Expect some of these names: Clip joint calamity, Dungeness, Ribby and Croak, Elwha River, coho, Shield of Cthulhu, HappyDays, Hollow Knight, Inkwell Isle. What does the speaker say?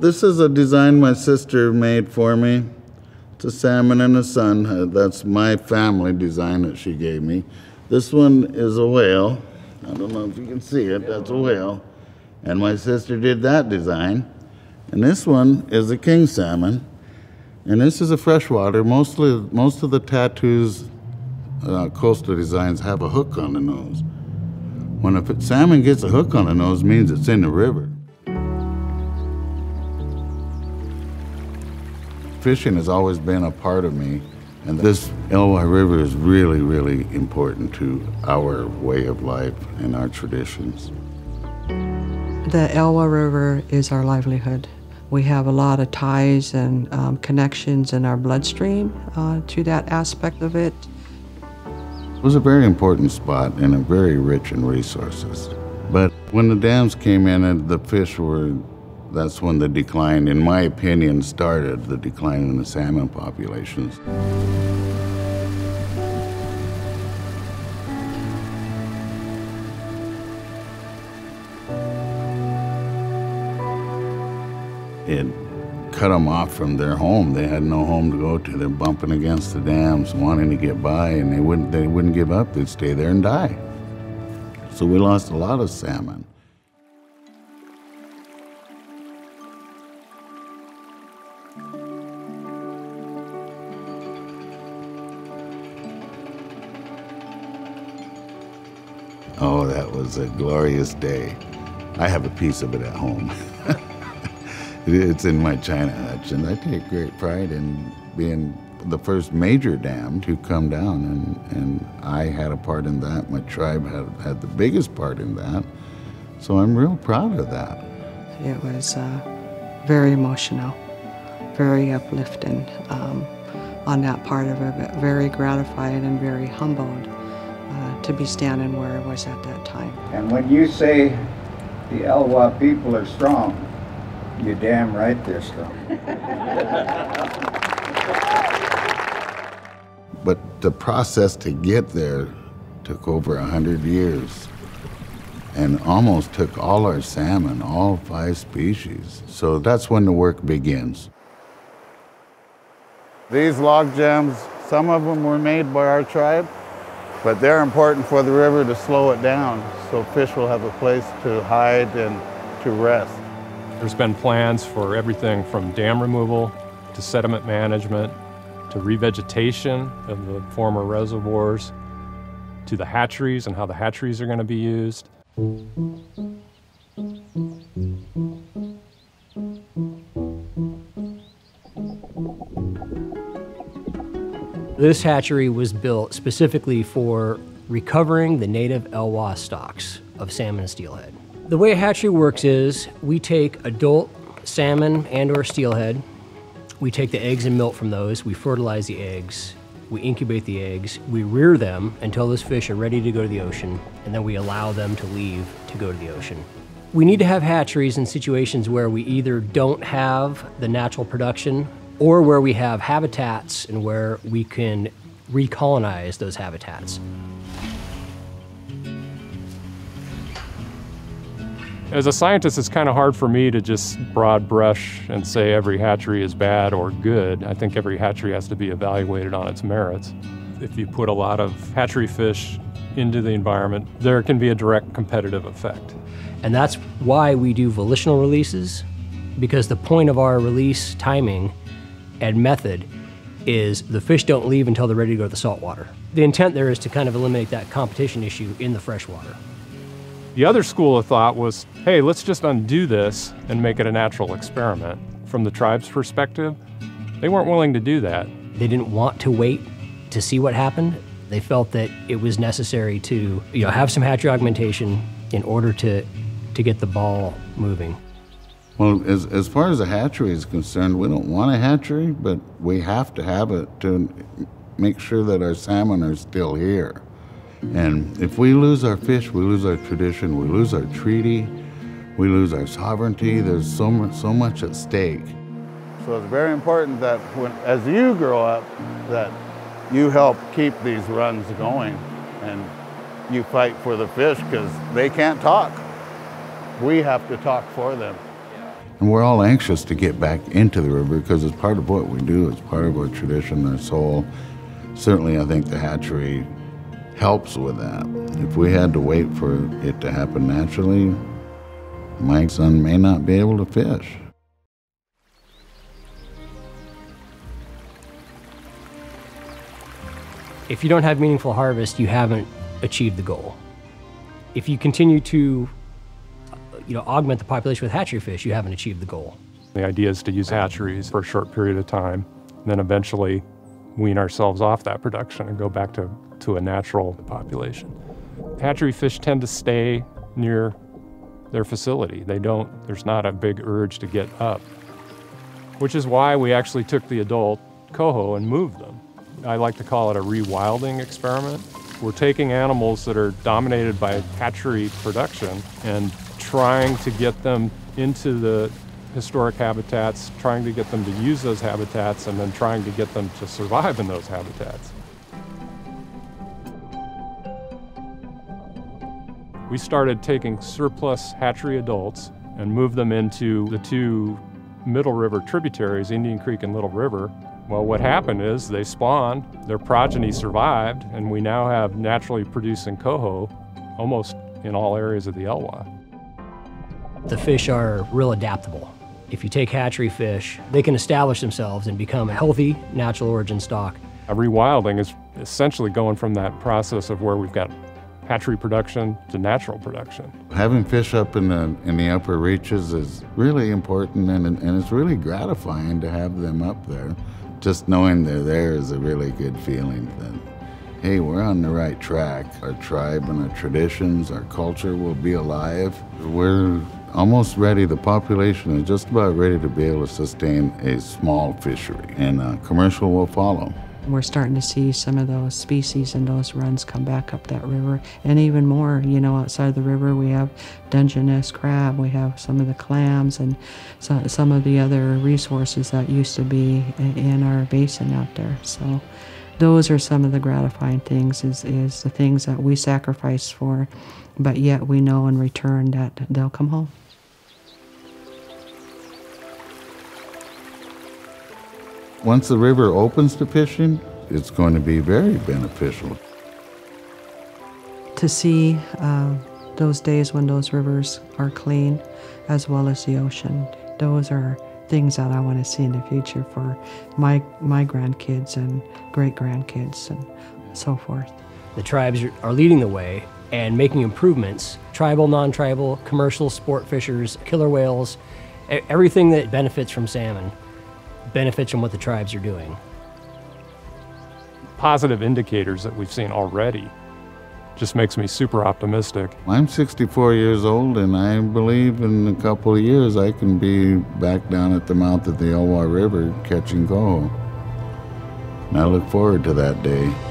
This is a design my sister made for me. It's a salmon and a sun. That's my family design that she gave me. This one is a whale. I don't know if you can see it. That's a whale. And my sister did that design. And this one is a king salmon. And this is a freshwater. Most of the tattoos, coastal designs have a hook on the nose. When a salmon gets a hook on the nose, it means it's in the river. Fishing has always been a part of me, and this Elwha River is really, really important to our way of life and our traditions. The Elwha River is our livelihood. We have a lot of ties and connections in our bloodstream to that aspect of it. It was a very important spot and a very rich in resources. But when the dams came in and the fish were, that's when the decline, in my opinion, started, the decline in the salmon populations. It cut them off from their home. They had no home to go to. They're bumping against the dams, wanting to get by, and they wouldn't give up. They'd stay there and die. So we lost a lot of salmon. Oh, that was a glorious day. I have a piece of it at home. It's in my china hutch, and I take great pride in being the first major dam to come down, and I had a part in that. My tribe had the biggest part in that, so I'm real proud of that. It was very emotional, very uplifting on that part of it, but very gratified and very humbled to be standing where I was at that time. And when you say the Elwha people are strong, you're damn right they're strong. But the process to get there took over 100 years and almost took all our salmon, all 5 species. So that's when the work begins. These log jams, some of them were made by our tribe, but they're important for the river to slow it down so fish will have a place to hide and to rest. There's been plans for everything from dam removal to sediment management to revegetation of the former reservoirs to the hatcheries and how the hatcheries are going to be used. This hatchery was built specifically for recovering the native Elwha stocks of salmon and steelhead. The way a hatchery works is we take adult salmon and or steelhead, we take the eggs and milk from those, we fertilize the eggs, we incubate the eggs, we rear them until those fish are ready to go to the ocean, and then we allow them to leave to go to the ocean. We need to have hatcheries in situations where we either don't have the natural production or where we have habitats and where we can recolonize those habitats. As a scientist, it's kind of hard for me to just broad brush and say every hatchery is bad or good. I think every hatchery has to be evaluated on its merits. If you put a lot of hatchery fish into the environment, there can be a direct competitive effect. And that's why we do volitional releases, because the point of our release timing and method is the fish don't leave until they're ready to go to the saltwater. The intent there is to kind of eliminate that competition issue in the freshwater. The other school of thought was, hey, let's just undo this and make it a natural experiment. From the tribe's perspective, they weren't willing to do that. They didn't want to wait to see what happened. They felt that it was necessary to, you know, have some hatchery augmentation in order to get the ball moving. Well, as far as a hatchery is concerned, we don't want a hatchery, but we have to have it to make sure that our salmon are still here. And if we lose our fish, we lose our tradition, we lose our treaty, we lose our sovereignty. There's so much at stake. So it's very important that when, as you grow up, that you help keep these runs going and you fight for the fish because they can't talk. We have to talk for them. And we're all anxious to get back into the river because it's part of what we do, it's part of our tradition, our soul. Certainly, I think the hatchery helps with that. If we had to wait for it to happen naturally, my son may not be able to fish. If you don't have meaningful harvest, you haven't achieved the goal. If you continue to, augment the population with hatchery fish, you haven't achieved the goal. The idea is to use hatcheries for a short period of time, and then eventually wean ourselves off that production and go back to a natural population. Hatchery fish tend to stay near their facility. There's not a big urge to get up, which is why we actually took the adult coho and moved them. I like to call it a rewilding experiment. We're taking animals that are dominated by hatchery production and trying to get them into the historic habitats, trying to get them to use those habitats, and then trying to get them to survive in those habitats. We started taking surplus hatchery adults and moved them into the two Middle River tributaries, Indian Creek and Little River. Well, what happened is they spawned, their progeny survived, and we now have naturally producing coho almost in all areas of the Elwha. The fish are real adaptable. If you take hatchery fish, they can establish themselves and become a healthy, natural origin stock. A rewilding is essentially going from that process of where we've got hatchery production to natural production. Having fish up in the upper reaches is really important, and it's really gratifying to have them up there. Just knowing they're there is a really good feeling that, hey, we're on the right track. Our tribe and our traditions, our culture will be alive. We're almost ready, the population is just about ready to be able to sustain a small fishery, and commercial will follow. We're starting to see some of those species and those runs come back up that river, and even more, outside of the river we have Dungeness crab, we have some of the clams, and some of the other resources that used to be in our basin out there. So those are some of the gratifying things, is the things that we sacrifice for, but yet we know in return that they'll come home. Once the river opens to fishing, it's going to be very beneficial. To see those days when those rivers are clean, as well as the ocean, those are things that I want to see in the future for my grandkids and great-grandkids and so forth. The tribes are leading the way and making improvements. Tribal, non-tribal, commercial, sport fishers, killer whales, everything that benefits from salmon benefits from what the tribes are doing. Positive indicators that we've seen already just makes me super optimistic. I'm 64 years old, and I believe in a couple of years I can be back down at the mouth of the Elwha River catching coho. And I look forward to that day.